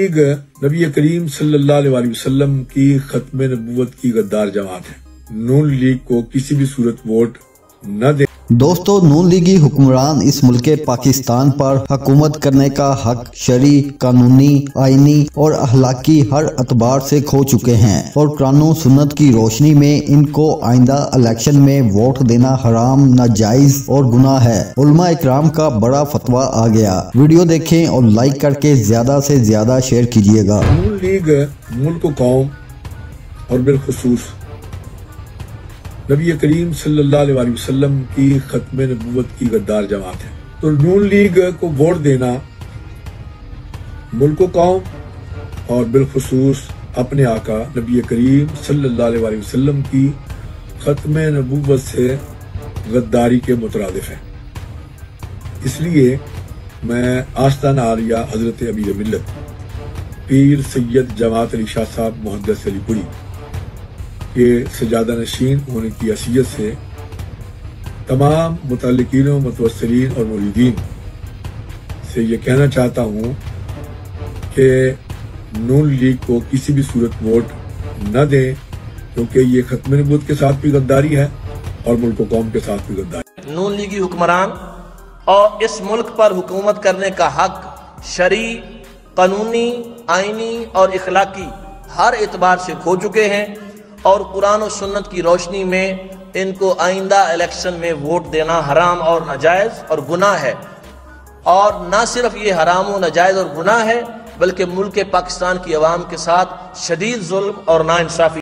तबलीग नबी करीम सल्लल्लाहु अलैहि वसल्लम की खत्म नबूवत की गद्दार जमात है। नून लीग को किसी भी सूरत वोट न दे। दोस्तों, नून लीगी हुक्मरान इस मुल्क पाकिस्तान पर हकूमत करने का हक शरी, कानूनी, आइनी और अखलाकी हर अतबार से खो चुके हैं और कुरान सुन्नत की रोशनी में इनको आइंदा इलेक्शन में वोट देना हराम, नाजायज और गुनाह है। उलमा इकराम का बड़ा फतवा आ गया। वीडियो देखें और लाइक करके ज्यादा से ज्यादा शेयर कीजिएगा। नून लीग मुल्क, कौम और बिलखुसूस नबी करीम सल्लल्लाहु अलैहि वसल्लम की खत्म नबूवत की गद्दार जमात है। तो नून लीग को वोट देना मुल्क, कौम और बिलखुसूस अपने आका नबी करीम सल्लल्लाहु अलैहि वसल्लम की खत्म नबूवत से गद्दारी के मुतरादिफ है। इसलिए मैं आस्ताना आलिया हजरत अमीर मिल्लत पीर सैयद जमात अली शाह साहब मुहद्दिस अलीपुरी के सजादा नशीन होने की हैसियत से तमाम मुताल्लिकीनों, मुतवस्सिलीन और मुरीदीन से ये कहना चाहता हूँ कि नून लीग को किसी भी सूरत वोट न दें, क्योंकि ये खत्म नबूवत के साथ भी गद्दारी है और मुल्क कौम के साथ भी गद्दारी है। नून लीगी हुक्मरान और इस मुल्क पर हुकूमत करने का हक शरी, कानूनी, आइनी और इखलाकी हर एतबार से खो चुके हैं और कुरान और सुन्नत की रोशनी में इनको आइंदा इलेक्शन में वोट देना हराम और नाजायज़ और गुनाह है। और ना सिर्फ ये हराम और नाजायज़ और गुनाह है, बल्कि मुल्क पाकिस्तान की आवाम के साथ शदीद जुल्म और नाइंसाफ़ी